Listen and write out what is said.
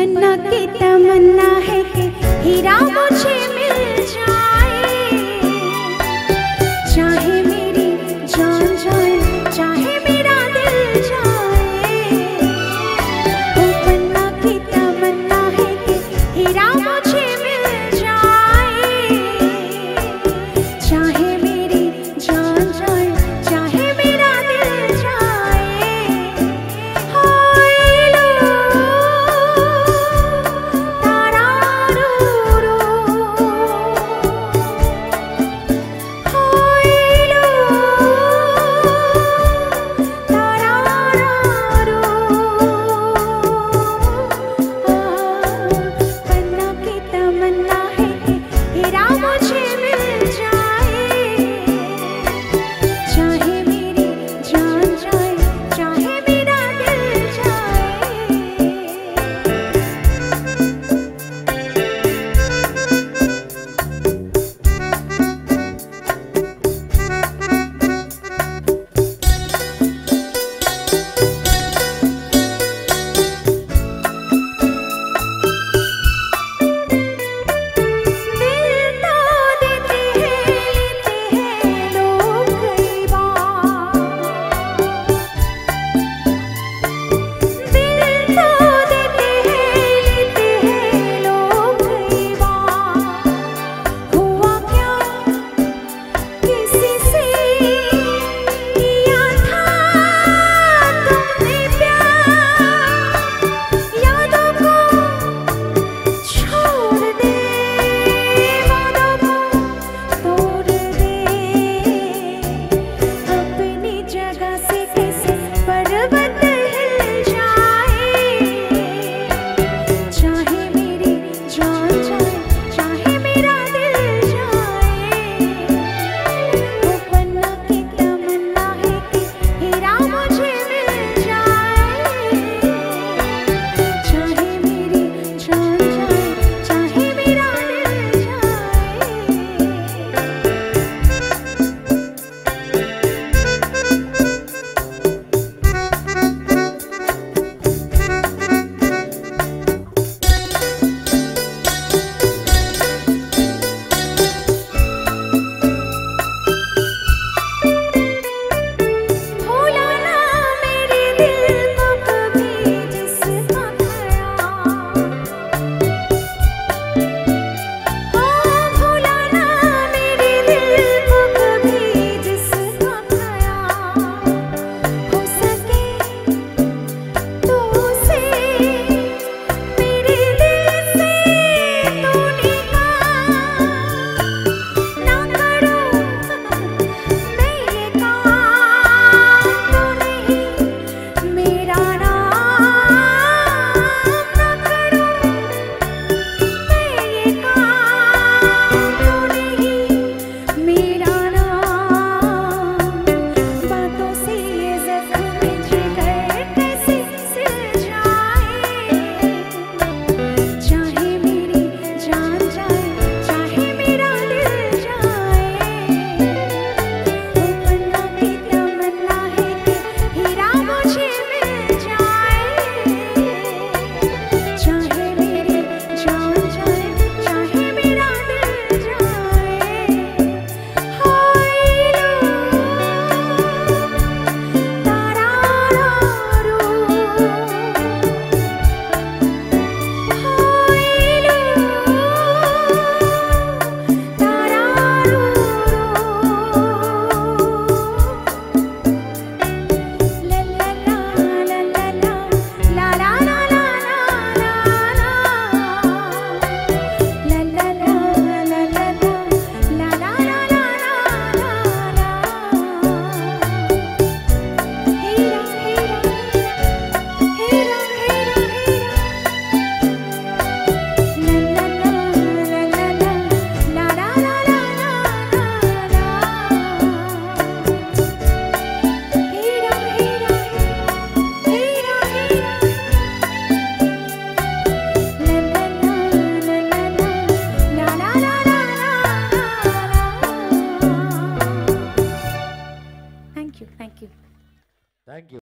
पन्ना की तमन्ना है कि हीरा मुझे मिल